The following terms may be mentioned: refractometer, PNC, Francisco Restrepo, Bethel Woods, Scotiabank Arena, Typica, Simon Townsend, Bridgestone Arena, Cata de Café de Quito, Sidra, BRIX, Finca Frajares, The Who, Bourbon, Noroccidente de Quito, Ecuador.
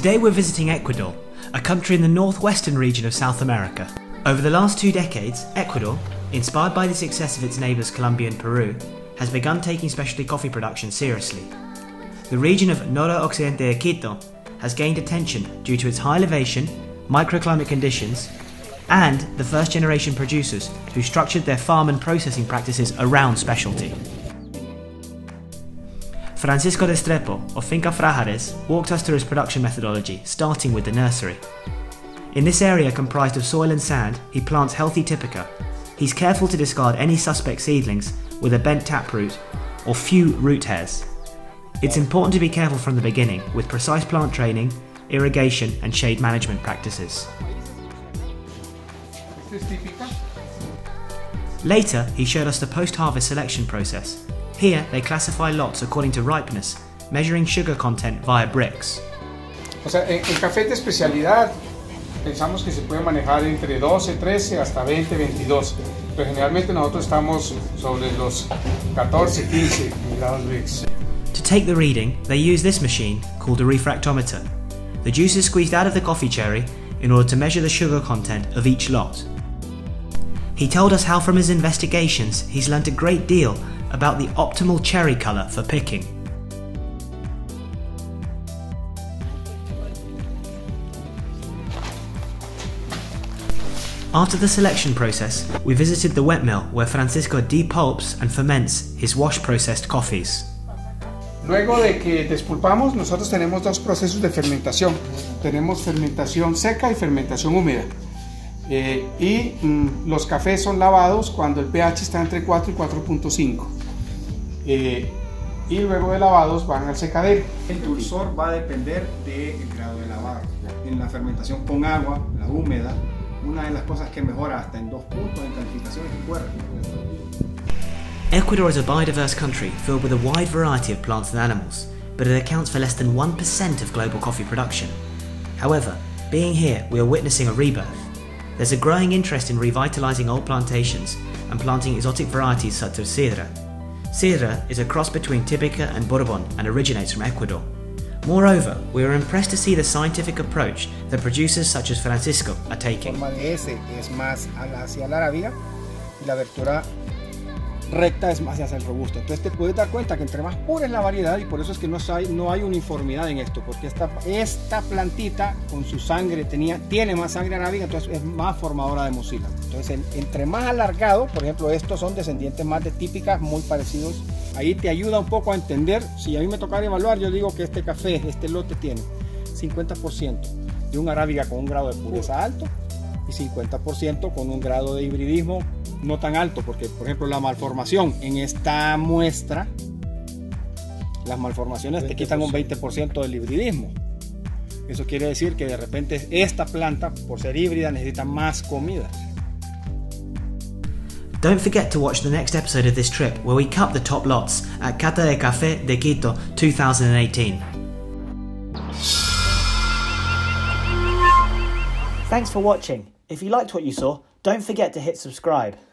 Today we're visiting Ecuador, a country in the northwestern region of South America. Over the last 2 decades, Ecuador, inspired by the success of its neighbours Colombia and Peru, has begun taking specialty coffee production seriously. The region of Noroccidente de Quito has gained attention due to its high elevation, microclimate conditions, and the first generation producers who structured their farm and processing practices around specialty. Francisco Restrepo of Finca Frajares walked us through his production methodology, starting with the nursery. In this area comprised of soil and sand, he plants healthy Typica. He's careful to discard any suspect seedlings with a bent taproot or few root hairs. It's important to be careful from the beginning with precise plant training, irrigation and shade management practices. Later, he showed us the post-harvest selection process. Here, they classify lots according to ripeness, measuring sugar content via BRIX. O sea, en café de especialidad, pensamos que se puede manejar entre 12, 13 hasta 20, 22. Pero generalmente nosotros estamos sobre los 14, 15 grados BRIX. To take the reading, they use this machine called a refractometer. The juice is squeezed out of the coffee cherry in order to measure the sugar content of each lot. He told us how from his investigations he's learnt a great deal about the optimal cherry colour for picking. After the selection process, we visited the wet mill where Francisco depulps and ferments his wash-processed coffees. Luego de que despulpamos, nosotros tenemos 2 procesos de fermentación. Tenemos fermentación seca y fermentación húmeda. Los cafés son lavados cuando el pH está entre 4 y 4.5. Y luego de lavados van al secadero. El dulzor va a depender del grado de lavado. En la fermentación con agua, la húmeda, una de las cosas que mejora hasta en 2 puntos en calificación es el cuerpo. Ecuador is a biodiverse country filled with a wide variety of plants and animals, but it accounts for less than 1% of global coffee production. However, being here, we are witnessing a rebirth. There's a growing interest in revitalizing old plantations and planting exotic varieties such as Sidra. Sidra is a cross between Typica and Bourbon and originates from Ecuador. Moreover, we are impressed to see the scientific approach that producers such as Francisco are taking. Recta es más hacia el robusto, entonces te puedes dar cuenta que entre más pura es la variedad y por eso es que no hay uniformidad en esto, porque esta plantita con su sangre tiene más sangre arábiga, entonces es más formadora de mucilas. Entonces entre más alargado, por ejemplo estos son descendientes más de típicas, muy parecidos, ahí te ayuda un poco a entender. Si a mí me tocara evaluar, yo digo que este café, este lote tiene 50% de un arábiga con un grado de pureza alto y 50% con un grado de hibridismo no tan alto, porque por ejemplo la malformación en esta muestra, las malformaciones te quitan un 20% del hibridismo. Eso quiere decir que de repente esta planta, por ser híbrida, necesita más comida. Don't forget to watch the next episode of this trip where we cup the top lots at Cata de Café de Quito 2018. Thanks for watching. If you liked what you saw, don't forget to hit subscribe.